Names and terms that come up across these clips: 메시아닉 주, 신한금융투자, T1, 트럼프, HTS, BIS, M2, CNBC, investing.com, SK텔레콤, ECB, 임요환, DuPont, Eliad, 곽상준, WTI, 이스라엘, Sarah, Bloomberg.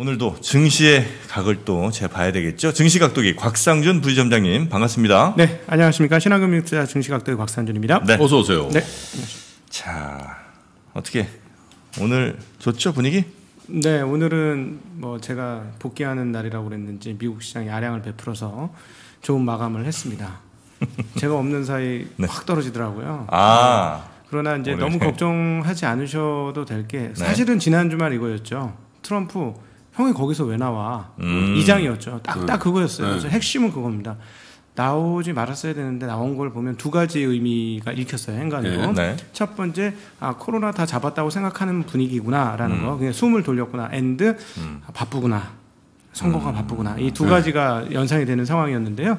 오늘도 증시의 각을 또 재봐야 되겠죠. 증시각도기 곽상준 부지점장님 반갑습니다. 네, 안녕하십니까. 신한금융투자 증시각도기 곽상준입니다. 네, 어서 오세요. 네. 자, 어떻게 오늘 좋죠 분위기? 네, 오늘은 뭐 제가 복귀하는 날이라고 그랬는지 미국 시장이 아량을 베풀어서 좋은 마감을 했습니다. 제가 없는 사이 네. 확 떨어지더라고요. 아, 그러나 이제 오늘... 너무 걱정하지 않으셔도 될 게 사실은 네. 지난 주말 이거였죠. 트럼프 형이 거기서 왜 나와? 이장이었죠. 딱 그거였어요. 그래서 핵심은 그겁니다. 나오지 말았어야 되는데 나온 걸 보면 두 가지 의미가 읽혔어요. 행간으로. 네. 첫 번째, 아, 코로나 다 잡았다고 생각하는 분위기구나라는 거. 그냥 숨을 돌렸구나. 앤드 바쁘구나. 선거가 바쁘구나. 이 두 가지가 연상이 되는 상황이었는데요.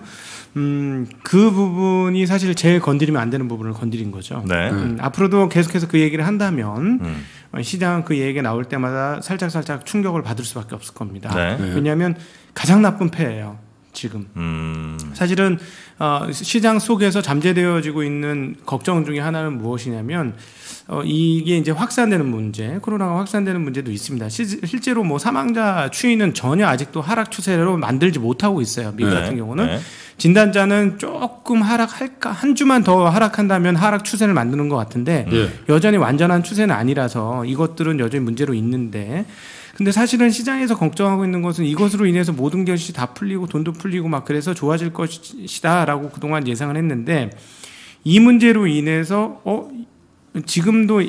그 부분이 사실 제일 건드리면 안 되는 부분을 건드린 거죠. 네. 앞으로도 계속해서 그 얘기를 한다면 시장은 그 얘기가 나올 때마다 살짝살짝 충격을 받을 수밖에 없을 겁니다. 네. 왜냐하면 가장 나쁜 패예요. 지금. 사실은 시장 속에서 잠재되어지고 있는 걱정 중에 하나는 무엇이냐면 이게 이제 확산되는 문제, 코로나가 확산되는 문제도 있습니다. 실제로 뭐 사망자 추이는 전혀 아직도 하락 추세로 만들지 못하고 있어요. 미국 네. 같은 경우는. 네. 진단자는 조금 하락할까? 한 주만 더 하락한다면 하락 추세를 만드는 것 같은데 네. 여전히 완전한 추세는 아니라서 이것들은 여전히 문제로 있는데 근데 사실은 시장에서 걱정하고 있는 것은 이것으로 인해서 모든 것이 다 풀리고 돈도 풀리고 막 그래서 좋아질 것이다라고 그동안 예상을 했는데 이 문제로 인해서 지금도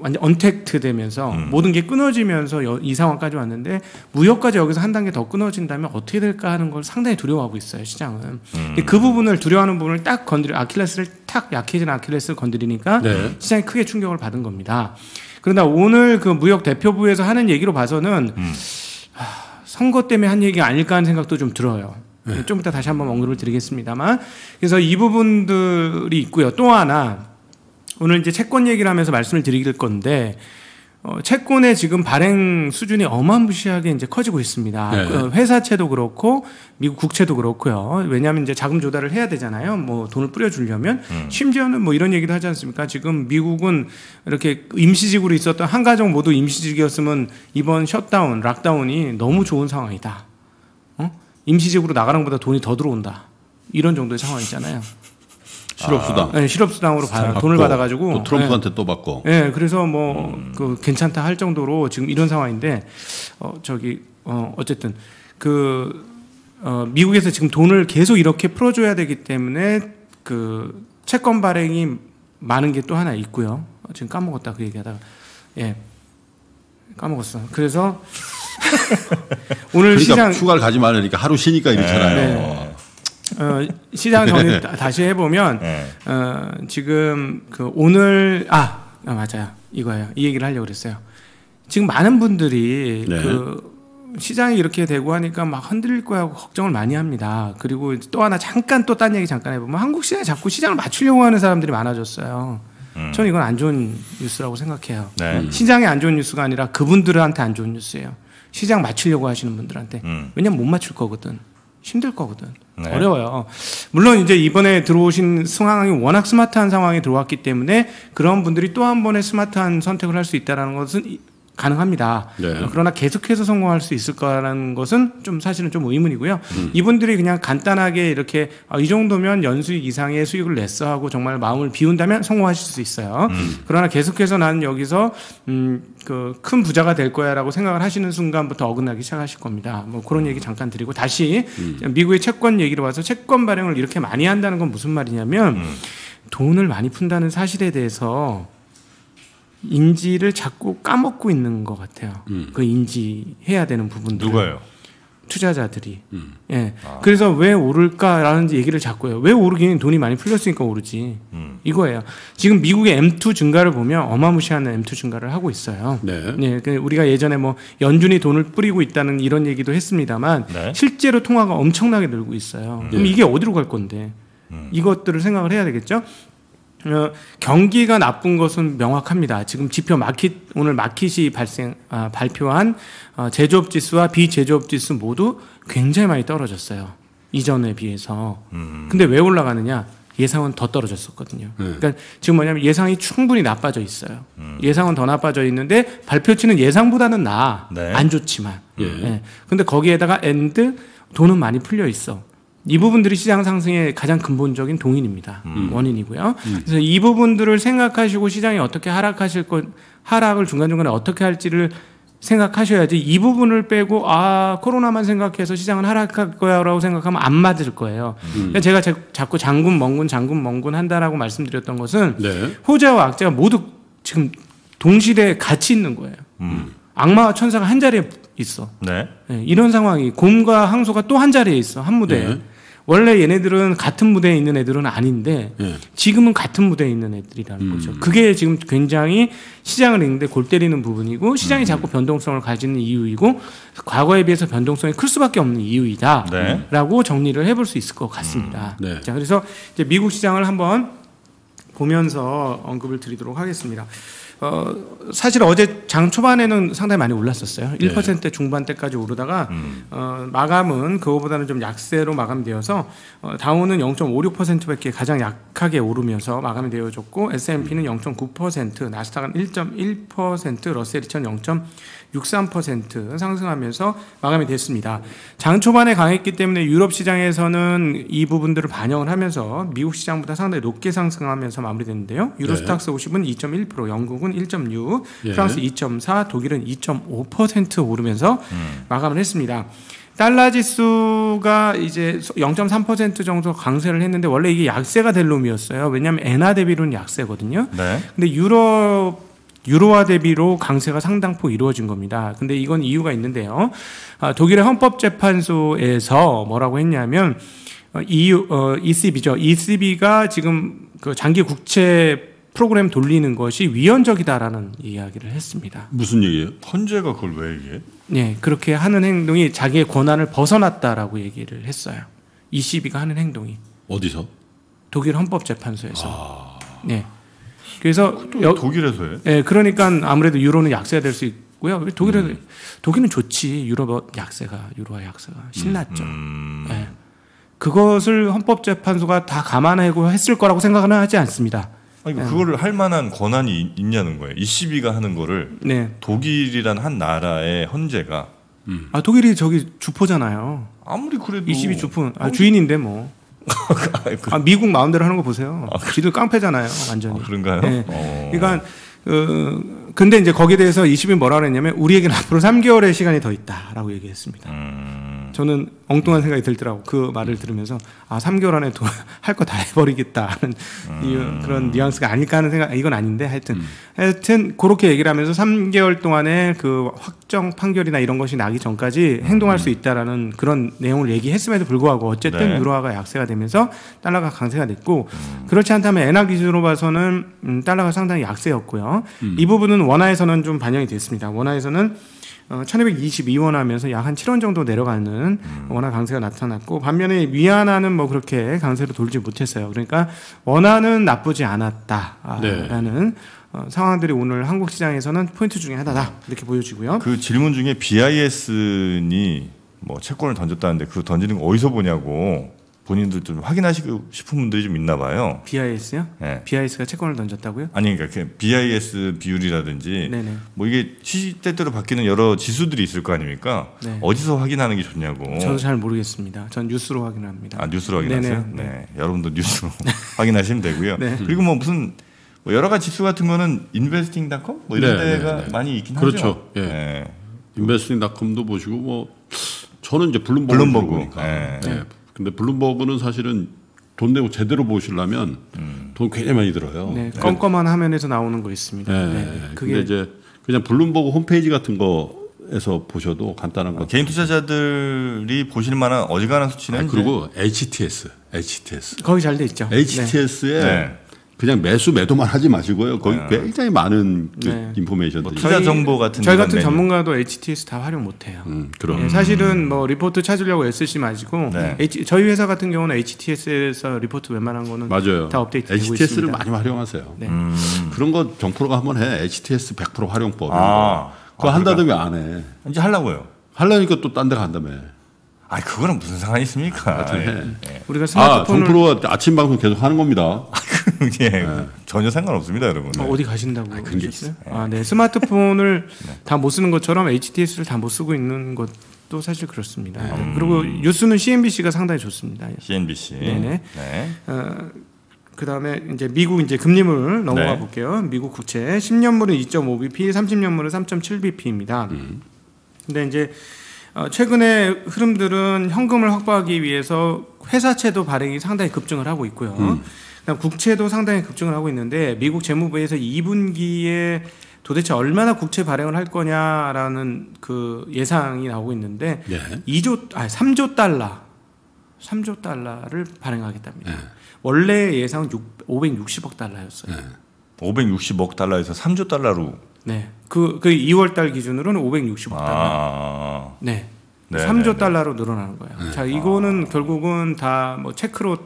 완전 언택트 되면서 모든 게 끊어지면서 이 상황까지 왔는데 무역까지 여기서 한 단계 더 끊어진다면 어떻게 될까 하는 걸 상당히 두려워하고 있어요 시장은. 근데 그 부분을 두려워하는 부분을 딱 건드려 아킬레스를 탁 약해진 아킬레스를 건드리니까 네. 시장이 크게 충격을 받은 겁니다. 그러나 오늘 그 무역 대표부에서 하는 얘기로 봐서는 선거 때문에 한 얘기가 아닐까 하는 생각도 좀 들어요. 네. 좀 이따 다시 한번 언급을 드리겠습니다만 그래서 이 부분들이 있고요. 또 하나 오늘 이제 채권 얘기를 하면서 말씀을 드릴 건데 채권의 지금 발행 수준이 어마무시하게 이제 커지고 있습니다. 네. 회사채도 그렇고 미국 국채도 그렇고요. 왜냐하면 이제 자금 조달을 해야 되잖아요. 뭐 돈을 뿌려주려면 심지어는 뭐 이런 얘기도 하지 않습니까? 지금 미국은 이렇게 임시직으로 있었던 한 가정 모두 임시직이었으면 이번 셧다운, 락다운이 너무 좋은 상황이다. 임시직으로 나가는 것보다 돈이 더 들어온다. 이런 정도의 상황이잖아요. 실업수당. 네, 실업수당으로 돈을 받아가지고 또 트럼프한테 네. 또 받고. 네, 그래서 뭐 그 괜찮다 할 정도로 지금 이런 상황인데 어쨌든 미국에서 지금 돈을 계속 이렇게 풀어줘야 되기 때문에 그 채권 발행이 많은 게 또 하나 있고요. 지금 까먹었다 그 얘기하다가 예 까먹었어. 그래서 오늘 그러니까 시장 휴가를 가지 말으니까 하루 쉬니까 이렇잖아요. 네. 시장 정리 다시 해보면 네. 지금 그 오늘 맞아요 이거예요 이 얘기를 하려고 그랬어요. 지금 많은 분들이 네. 그 시장이 이렇게 되고 하니까 막 흔들릴 거야 하고 걱정을 많이 합니다. 그리고 또 하나 잠깐 또 딴 얘기 잠깐 해보면 한국 시장에 자꾸 시장을 맞추려고 하는 사람들이 많아졌어요. 저는 이건 안 좋은 뉴스라고 생각해요. 네. 시장에 안 좋은 뉴스가 아니라 그분들한테 안 좋은 뉴스예요. 시장 맞추려고 하시는 분들한테 왜냐면 못 맞출 거거든. 힘들 거거든. 네. 어려워요. 물론 이제 이번에 들어오신 상황이 워낙 스마트한 상황에 들어왔기 때문에 그런 분들이 또 한 번의 스마트한 선택을 할 수 있다는 것은 가능합니다. 네. 그러나 계속해서 성공할 수 있을 거라는 것은 좀 사실은 좀 의문이고요. 이분들이 그냥 간단하게 이렇게 이 정도면 연수익 이상의 수익을 냈어 하고 정말 마음을 비운다면 성공하실 수 있어요. 그러나 계속해서 나는 여기서 그 큰 부자가 될 거야라고 생각을 하시는 순간부터 어긋나기 시작하실 겁니다. 뭐 그런 얘기 잠깐 드리고 다시 미국의 채권 얘기로 와서 채권 발행을 이렇게 많이 한다는 건 무슨 말이냐면 돈을 많이 푼다는 사실에 대해서 인지를 자꾸 까먹고 있는 것 같아요. 그 인지해야 되는 부분들. 누가요? 투자자들이. 예. 그래서 왜 오를까라는 얘기를 자꾸 해요. 왜 오르긴 돈이 많이 풀렸으니까 오르지. 이거예요. 지금 미국의 M2 증가를 보면 어마무시한 M2 증가를 하고 있어요. 네. 예. 우리가 예전에 뭐 연준이 돈을 뿌리고 있다는 이런 얘기도 했습니다만 네. 실제로 통화가 엄청나게 늘고 있어요. 그럼 이게 어디로 갈 건데? 이것들을 생각을 해야 되겠죠? 경기가 나쁜 것은 명확합니다. 지금 지표 오늘 마켓이 발표한 제조업 지수와 비제조업 지수 모두 굉장히 많이 떨어졌어요. 이전에 비해서. 근데 왜 올라가느냐? 예상은 더 떨어졌었거든요. 그러니까 지금 뭐냐면 예상이 충분히 나빠져 있어요. 예상은 더 나빠져 있는데 발표치는 예상보다는 나아. 네. 안 좋지만. 네. 근데 거기에다가 and 돈은 많이 풀려 있어. 이 부분들이 시장 상승의 가장 근본적인 동인입니다. 원인이고요. 그래서 이 부분들을 생각하시고 시장이 어떻게 하락하실 것, 하락을 중간중간에 어떻게 할지를 생각하셔야지 이 부분을 빼고 아 코로나만 생각해서 시장은 하락할 거야라고 생각하면 안 맞을 거예요. 그러니까 제가 자꾸 장군, 먼군 한다라고 말씀드렸던 것은 네. 호재와 악재가 모두 지금 동시대에 같이 있는 거예요. 악마와 천사가 한 자리에 있어. 네. 네, 이런 상황이 곰과 항소가 또 한 자리에 있어. 한 무대에. 네. 원래 얘네들은 같은 무대에 있는 애들은 아닌데 네. 지금은 같은 무대에 있는 애들이라는 거죠. 그게 지금 굉장히 시장을 읽는데 골 때리는 부분이고 시장이 자꾸 변동성을 가지는 이유이고 과거에 비해서 변동성이 클 수밖에 없는 이유이다 라고 네. 정리를 해볼 수 있을 것 같습니다. 네. 자, 그래서 이제 미국 시장을 한번 보면서 언급을 드리도록 하겠습니다. 사실 어제 장 초반에는 상당히 많이 올랐었어요. 1% 네. 중반대까지 오르다가 마감은 그거보다는 좀 약세로 마감되어서 다우는 0.56%밖에 가장 약하게 오르면서 마감이 되어졌고 S&P는 0.9%, 나스닥은 1.1%, 러셀이 0.63% 상승하면서 마감이 됐습니다. 장 초반에 강했기 때문에 유럽 시장에서는 이 부분들을 반영을 하면서 미국 시장보다 상당히 높게 상승하면서 마무리됐는데요. 유로스탁스 50은 2.1%, 영국은 1.6, 예. 프랑스 2.4, 독일은 2.5% 오르면서 마감을 했습니다. 달러 지수가 이제 0.3% 정도 강세를 했는데 원래 이게 약세가 될 놈이었어요. 왜냐하면 엔화 대비로는 약세거든요. 네. 근데 유로화 대비로 강세가 상당폭 이루어진 겁니다. 근데 이건 이유가 있는데요. 독일의 헌법재판소에서 뭐라고 했냐면 ECB죠. ECB가 지금 그 장기 국채 프로그램 돌리는 것이 위헌적이다라는 이야기를 했습니다. 무슨 얘기예요? 헌재가 그걸 왜 얘기해? 네, 그렇게 하는 행동이 자기의 권한을 벗어났다라고 얘기를 했어요. ECB가 하는 행동이. 어디서? 독일 헌법재판소에서. 아... 네. 그래서 독일에서 해? 네, 그러니까 아무래도 유로는 약세가 될 수 있고요. 독일은 독일은 좋지. 유로화 약세가 신났죠. 네. 그것을 헌법재판소가 다 감안하고 했을 거라고 생각은 하지 않습니다. 아니, 그거를 할 만한 권한이 있냐는 거예요. ECB가 하는 거를 네. 독일이란 한 나라의 헌재가 아 독일이 저기 주포잖아요. 아무리 그래도 ECB 주포 주인인데 뭐 미국 마음대로 하는 거 보세요. 지들 깡패잖아요 완전히. 아, 그런가요? 네. 그러니까 근데 이제 거기에 대해서 ECB는 뭐라고 했냐면 우리에게는 앞으로 3개월의 시간이 더 있다라고 얘기했습니다. 저는 엉뚱한 생각이 들더라고. 그 말을 들으면서 아 3개월 안에 할 거 다 해버리겠다는 그런 뉘앙스가 아닐까 하는 생각. 이건 아닌데 하여튼 그렇게 얘기를 하면서 3개월 동안에 그 확정 판결이나 이런 것이 나기 전까지 행동할 수 있다라는 그런 내용을 얘기했음에도 불구하고 어쨌든 네. 유로화가 약세가 되면서 달러가 강세가 됐고 그렇지 않다면 엔화 기준으로 봐서는 달러가 상당히 약세였고요. 이 부분은 원화에서는 좀 반영이 됐습니다. 원화에서는 1222원 하면서 약 한 7원 정도 내려가는 원화 강세가 나타났고 반면에 위안화는 뭐 그렇게 강세로 돌지 못했어요. 그러니까 원화는 나쁘지 않았다라는 네. 상황들이 오늘 한국 시장에서는 포인트 중에 하나다 이렇게 보여지고요. 그 질문 중에 BIS니 뭐 채권을 던졌다는데 그 던지는 거 어디서 보냐고 본인들 좀 확인하시고 싶은 분들이 좀 있나 봐요. BIS요? 네. BIS가 채권을 던졌다고요? 아니 그러니까 BIS 비율이라든지 네네. 뭐 이게 시시때때로 바뀌는 여러 지수들이 있을 거 아닙니까? 네. 어디서 확인하는 게 좋냐고. 저도 잘 모르겠습니다. 전 뉴스로 확인합니다. 아 뉴스로 확인하세요? 네네. 네. 여러분도 뉴스로 확인하시면 되고요. 네. 그리고 뭐 무슨 뭐 여러 가지 지수 같은 거는 investing.com 뭐 이런 네네네. 데가 네네. 많이 있긴 그렇죠. 하죠. 그렇죠. 예. 네. investing.com도 보시고 뭐 저는 이제 블룸버그. 네. 네. 근데 블룸버그는 사실은 돈 내고 제대로 보시려면 돈 굉장히 많이 들어요. 네, 껌껌한 네. 화면에서 나오는 거 있습니다. 네, 네. 그게 근데 이제 그냥 블룸버그 홈페이지 같은 거에서 보셔도 간단한 거. 개인 투자자들이 보실 만한 어지간한 수치는 그리고 HTS. 거기 잘 돼 있죠. HTS에 네. 그냥 매수 매도만 하지 마시고요. 거기 네. 굉장히 많은 네. 인포메이션들. 뭐 투자 정보 같은 저희 같은 메뉴. 전문가도 HTS 다 활용 못해요. 그럼. 네, 사실은 뭐 리포트 찾으려고 애쓰지 마시고 네. 저희 회사 같은 경우는 HTS에서 리포트 웬만한 거는 맞아요. 다 업데이트 되고 있습니다. HTS를 많이 활용하세요. 네. 그런 거 정프로가 한번 해. HTS 100% 활용법. 아, 그거 한다더니 안 해. 이제 하려고요. 하려니까 또 딴 데 간다며. 아, 그거는 무슨 상관이 있습니까? 네. 우리가 스마트폰을 정프로가 아침 방송 계속 하는 겁니다. 예, 네. 전혀 상관없습니다, 여러분. 네. 어디 가신다고 그러셨어요? 네. 아, 네. 스마트폰을 네. 다 못 쓰는 것처럼 HTS를 다 못 쓰고 있는 것도 사실 그렇습니다. 그리고 뉴스는 CNBC가 상당히 좋습니다. CNBC. 네네. 네. 그다음에 이제 미국 이제 금리물 넘어가 네. 볼게요. 미국 국채 10년물은 2.5bp, 30년물은 3.7bp입니다. 근데 이제 최근의 흐름들은 현금을 확보하기 위해서 회사채도 발행이 상당히 급증을 하고 있고요. 그다음 국채도 상당히 급증을 하고 있는데 미국 재무부에서 2분기에 도대체 얼마나 국채 발행을 할 거냐라는 그 예상이 나오고 있는데 네. 3조 달러를 발행하겠답니다. 네. 원래 예상은 560억 달러였어요. 네. 560억 달러에서 3조 달러로. 네. 그 2월 달 기준으로는 560억 달러. 네. 네. 3조 네. 달러로 늘어나는 거예요. 네. 자, 이거는 결국은 다 뭐 체크로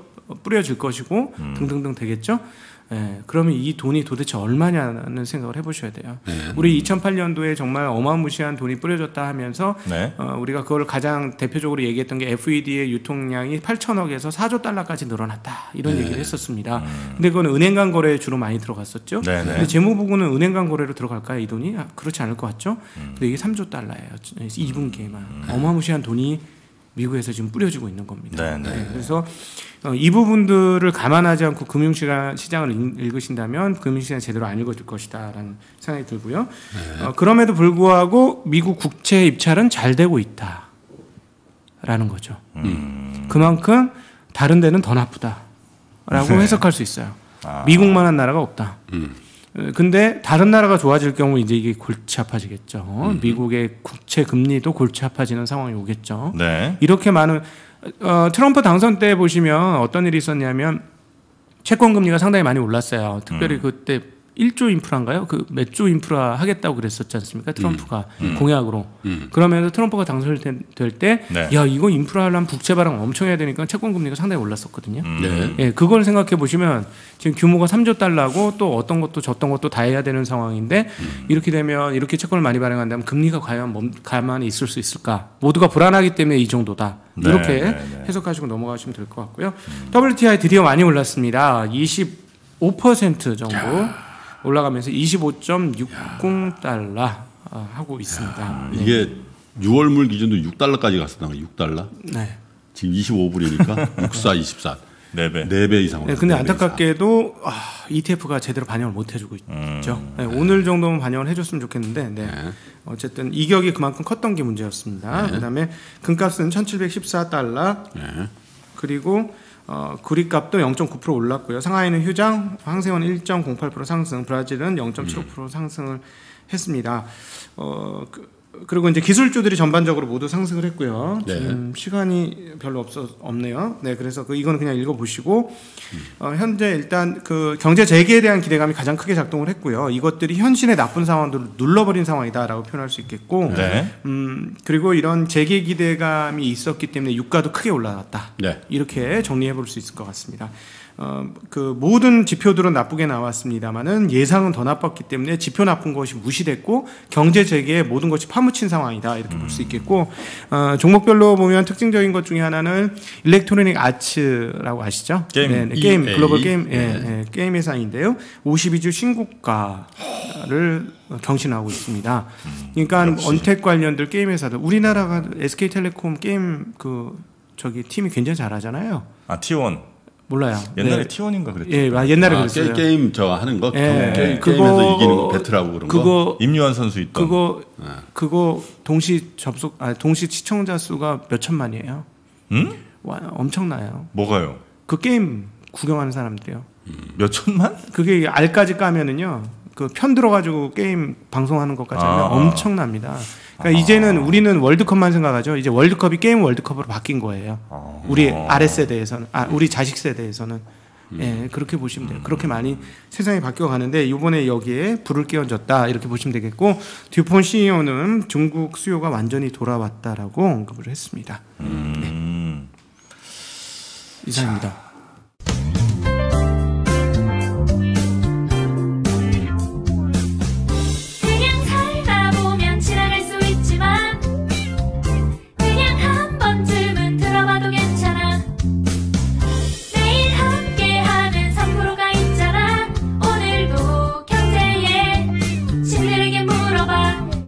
뿌려질 것이고 등등등 되겠죠? 네. 그러면 이 돈이 도대체 얼마냐는 생각을 해보셔야 돼요. 네. 우리 2008년도에 정말 어마무시한 돈이 뿌려졌다 하면서 네. 우리가 그걸 가장 대표적으로 얘기했던 게 FED의 유통량이 8천억에서 4조 달러까지 늘어났다 이런 네. 얘기를 했었습니다. 근데 그건 은행간 거래에 주로 많이 들어갔었죠. 네. 근데 재무부는 은행간 거래로 들어갈까요 이 돈이? 아, 그렇지 않을 것 같죠. 근데 이게 3조 달러예요 2분기에만 어마무시한 돈이 미국에서 지금 뿌려지고 있는 겁니다. 네, 그래서 이 부분들을 감안하지 않고 금융시장을 읽으신다면 금융시장 제대로 안 읽어질 것이다라는 생각이 들고요. 네. 그럼에도 불구하고 미국 국채 입찰은 잘 되고 있다라는 거죠. 그만큼 다른 데는 더 나쁘다라고 네. 해석할 수 있어요. 아. 미국만한 나라가 없다. 근데 다른 나라가 좋아질 경우 이제 이게 골치 아파지겠죠. 미국의 국채 금리도 골치 아파지는 상황이 오겠죠. 네. 이렇게 많은 트럼프 당선 때 보시면 어떤 일이 있었냐면 채권 금리가 상당히 많이 올랐어요. 특별히 그때 1조 인프라인가요? 그 몇 조 인프라 하겠다고 그랬었지 않습니까? 트럼프가 공약으로. 그러면서 트럼프가 당선될 때 네. 야, 이거 인프라 하려면 국채 발행 엄청 해야 되니까 채권 금리가 상당히 올랐었거든요. 네. 예, 그걸 생각해 보시면 지금 규모가 3조 달러고 또 어떤 것도 저떤 것도 다 해야 되는 상황인데 이렇게 되면 이렇게 채권을 많이 발행한다면 금리가 과연 가만히 있을 수 있을까? 모두가 불안하기 때문에 이 정도다. 네, 이렇게 네. 해석하시고 넘어가시면 될 것 같고요. WTI 드디어 많이 올랐습니다. 25% 정도. 야. 올라가면서 25.60달러 하고 있습니다. 야, 네. 이게 6월물 기준도 6달러까지 갔었나? 6달러? 네. 지금 25불이니까 64, 24. 4배. 4배 이상으로. 네, 근데 4배 안타깝게도 이상. ETF가 제대로 반영을 못 해주고 있죠. 네, 네. 오늘 정도면 반영을 해줬으면 좋겠는데 네. 네. 어쨌든 이격이 그만큼 컸던 게 문제였습니다. 네. 그다음에 금값은 1714달러 네. 그리고 구리값도 0.9% 올랐고요. 상하이는 휴장, 항생은 1.08% 상승, 브라질은 0.75% 상승을 했습니다. 그리고 이제 기술주들이 전반적으로 모두 상승을 했고요. 네. 지금 시간이 별로 없네요. 네, 그래서 이거는 그냥 읽어보시고 현재 일단 그 경제 재개에 대한 기대감이 가장 크게 작동을 했고요. 이것들이 현실의 나쁜 상황들을 눌러버린 상황이다라고 표현할 수 있겠고, 네. 그리고 이런 재개 기대감이 있었기 때문에 유가도 크게 올라갔다. 네. 이렇게 정리해볼 수 있을 것 같습니다. 그 모든 지표들은 나쁘게 나왔습니다만은 예상은 더 나빴기 때문에 지표 나쁜 것이 무시됐고 경제 재개에 모든 것이 파묻힌 상황이다 이렇게 볼 수 있겠고 종목별로 보면 특징적인 것 중에 하나는 일렉트로닉 아츠라고 아시죠? 게임, 네, 네, 게임 글로벌 게임 네. 네, 게임 회사인데요. 52주 신고가를 경신하고 있습니다. 그러니까 역시. 언택 관련들 게임 회사들 우리나라가 SK텔레콤 게임 그 저기 팀이 굉장히 잘하잖아요. 아 T1 몰라요. 옛날에 네. T1인가 그랬죠. 예, 옛날에 그랬어요. 게임 저 하는 거, 예, 게임에서 그거, 이기는 거, 배틀하고 그런 거. 임요환 선수 있던. 그거 동시 시청자 수가 몇 천만이에요. 와, 엄청나요. 뭐가요? 그 게임 구경하는 사람들이요. 몇 천만? 그게 알까지 까면은요. 그 편 들어가지고 게임 방송하는 것까지 하면 엄청납니다. 그러니까 이제는 우리는 월드컵만 생각하죠. 이제 월드컵이 게임 월드컵으로 바뀐 거예요. 우리 아랫세대에서는, 우리 자식 세대에서는. 예, 그렇게 보시면 돼요. 그렇게 많이 세상이 바뀌어가는데 이번에 여기에 불을 끼얹었다 이렇게 보시면 되겠고 듀폰 CEO는 중국 수요가 완전히 돌아왔다라고 언급을 했습니다. 네. 이상입니다.